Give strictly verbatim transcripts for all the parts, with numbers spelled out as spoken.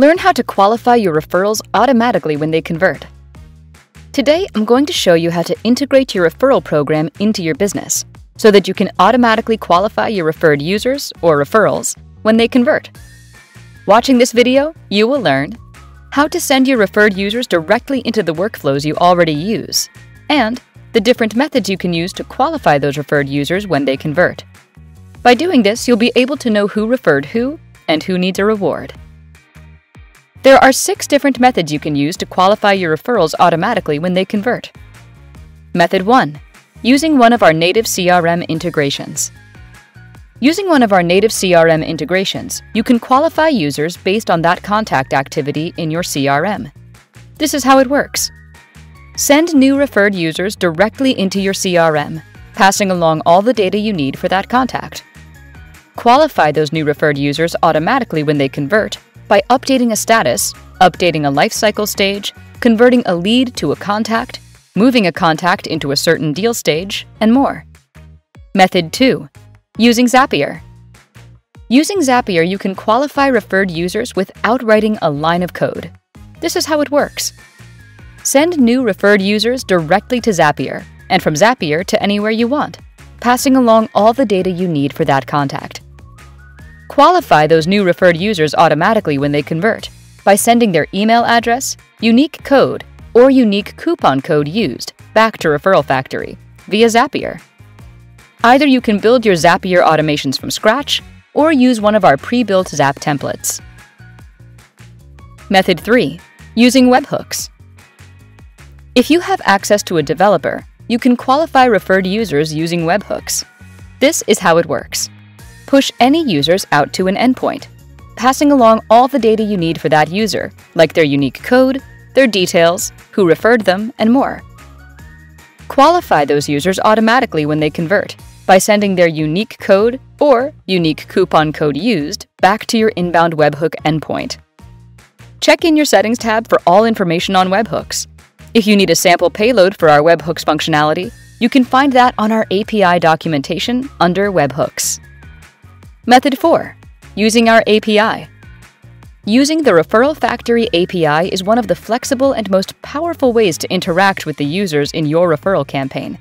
Learn how to qualify your referrals automatically when they convert. Today, I'm going to show you how to integrate your referral program into your business so that you can automatically qualify your referred users or referrals when they convert. Watching this video, you will learn how to send your referred users directly into the workflows you already use, and the different methods you can use to qualify those referred users when they convert. By doing this, you'll be able to know who referred who and who needs a reward. There are six different methods you can use to qualify your referrals automatically when they convert. Method one. Using one of our native C R M integrations. Using one of our native C R M integrations, you can qualify users based on that contact activity in your C R M. This is how it works. Send new referred users directly into your C R M, passing along all the data you need for that contact. Qualify those new referred users automatically when they convert by updating a status, updating a lifecycle stage, converting a lead to a contact, moving a contact into a certain deal stage, and more. Method two. Using Zapier. Using Zapier, you can qualify referred users without writing a line of code. This is how it works. Send new referred users directly to Zapier, and from Zapier to anywhere you want, passing along all the data you need for that contact. Qualify those new referred users automatically when they convert by sending their email address, unique code, or unique coupon code used back to Referral Factory via Zapier. Either you can build your Zapier automations from scratch or use one of our pre-built Zap templates. Method three. Using webhooks. If you have access to a developer, you can qualify referred users using webhooks. This is how it works. Push any users out to an endpoint, passing along all the data you need for that user, like their unique code, their details, who referred them, and more. Qualify those users automatically when they convert by sending their unique code or unique coupon code used back to your inbound webhook endpoint. Check in your settings tab for all information on webhooks. If you need a sample payload for our webhooks functionality, you can find that on our A P I documentation under webhooks. Method four. Using our A P I. Using the Referral Factory A P I is one of the flexible and most powerful ways to interact with the users in your referral campaign.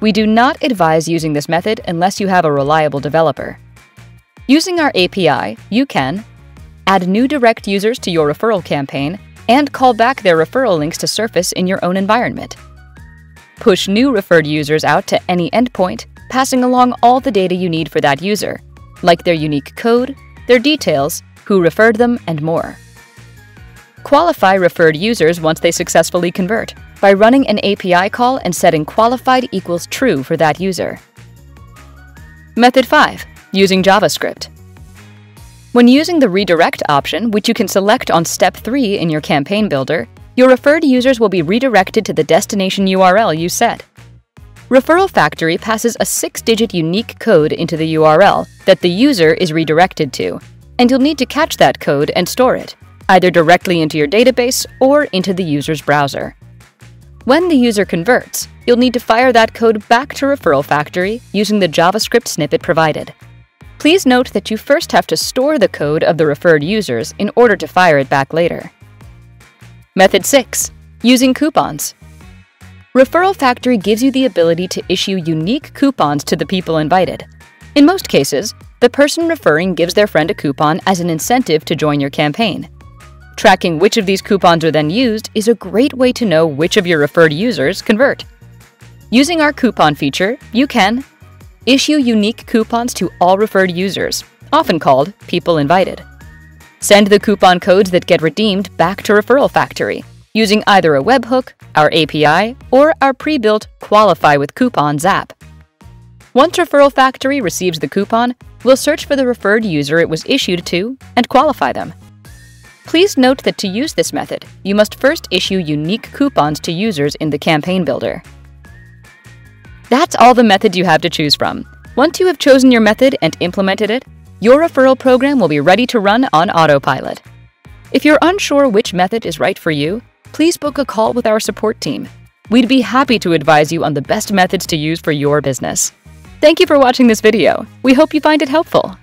We do not advise using this method unless you have a reliable developer. Using our A P I, you can add new direct users to your referral campaign and call back their referral links to surface in your own environment. Push new referred users out to any endpoint, passing along all the data you need for that user, like their unique code, their details, who referred them, and more. Qualify referred users once they successfully convert by running an A P I call and setting qualified equals true for that user. Method five. Using JavaScript. When using the redirect option, which you can select on step three in your campaign builder, your referred users will be redirected to the destination U R L you set. Referral Factory passes a six digit unique code into the U R L that the user is redirected to, and you'll need to catch that code and store it, either directly into your database or into the user's browser. When the user converts, you'll need to fire that code back to Referral Factory using the JavaScript snippet provided. Please note that you first have to store the code of the referred users in order to fire it back later. Method six. Using coupons. Referral Factory gives you the ability to issue unique coupons to the people invited. In most cases, the person referring gives their friend a coupon as an incentive to join your campaign. Tracking which of these coupons are then used is a great way to know which of your referred users convert. Using our coupon feature, you can issue unique coupons to all referred users, often called people invited. Send the coupon codes that get redeemed back to Referral Factory using either a webhook, our A P I, or our pre-built Qualify with Coupons app. Once Referral Factory receives the coupon, we'll search for the referred user it was issued to and qualify them. Please note that to use this method, you must first issue unique coupons to users in the campaign builder. That's all the methods you have to choose from. Once you have chosen your method and implemented it, your referral program will be ready to run on autopilot. If you're unsure which method is right for you, please book a call with our support team. We'd be happy to advise you on the best methods to use for your business. Thank you for watching this video. We hope you find it helpful.